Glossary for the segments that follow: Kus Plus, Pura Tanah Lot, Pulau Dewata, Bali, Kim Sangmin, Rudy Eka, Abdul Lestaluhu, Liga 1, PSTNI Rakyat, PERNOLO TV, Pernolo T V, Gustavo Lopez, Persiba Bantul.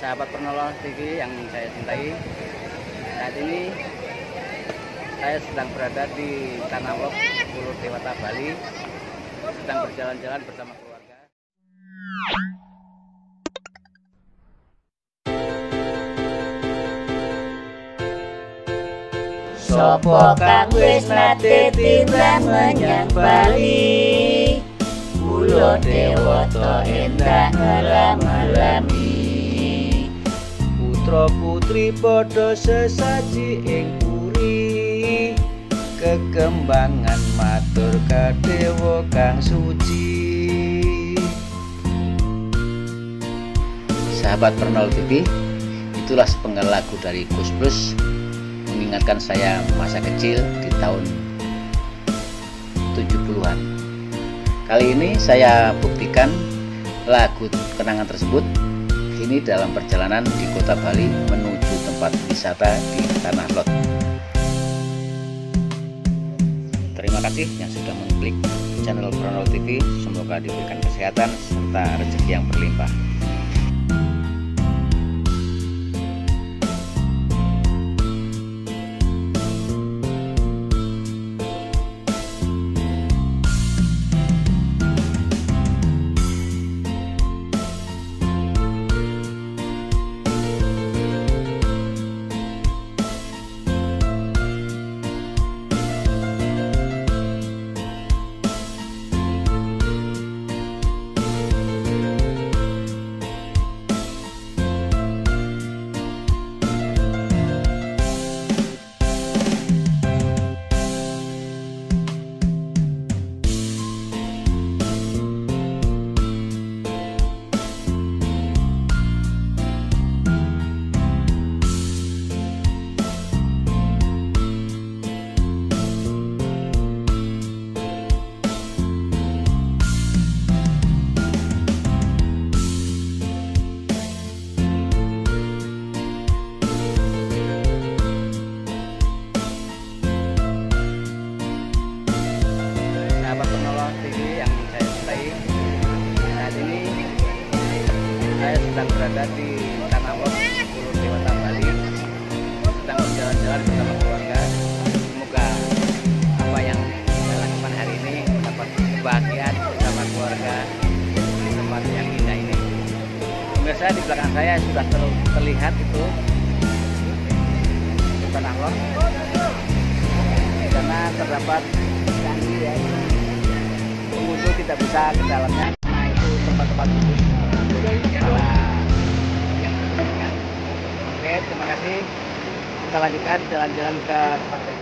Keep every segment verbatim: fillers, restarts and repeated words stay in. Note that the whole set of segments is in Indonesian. sahabat Pernolo T V yang saya cintai. Saat ini saya sedang berada di Tanah Lok, Pulau Dewata, Bali. Sedang berjalan-jalan bersama keluarga. Sopo kang wis nate timbang menyang Bali, Pulau Dewata endah ngelam-ngelami. Putra putri podo sesaji ing puri, kekembangan matur kadewa kang suci. Sahabat Pernol T V, itulah sepenggal lagu dari Kus Plus, mengingatkan saya masa kecil di tahun tujuh puluhan. Kali ini saya buktikan lagu kenangan tersebut ini dalam perjalanan di kota Bali menuju tempat wisata di Tanah Lot. Terima kasih yang sudah mengklik channel PERNOLO T V. Semoga diberikan kesehatan serta rezeki yang berlimpah. Berada di Tanah Lok, Pulau Dewata, Bali. Sedang berjalan-jalan bersama keluarga. Semoga apa yang saya lakukan hari ini dapat kebahagiaan bersama keluarga di tempat yang indah ini. Pemirsa, di belakang saya sudah ter terlihat itu Tanah Lok. Karena terdapat candi yang pengunjung tidak bisa ke dalamnya. Nah, itu tempat-tempat khusus. Terima kasih. Kita lanjutkan jalan-jalan ke tempat berikutnya.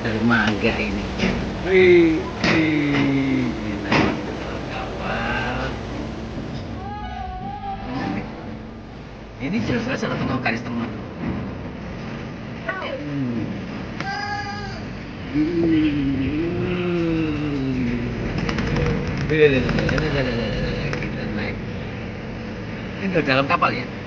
Dermaga ini. Wih, wih. Enak banget. Ini jelas-jelas salah satu garis tengah. Hmm. Kita naik. Ini dari dalam kapal ya.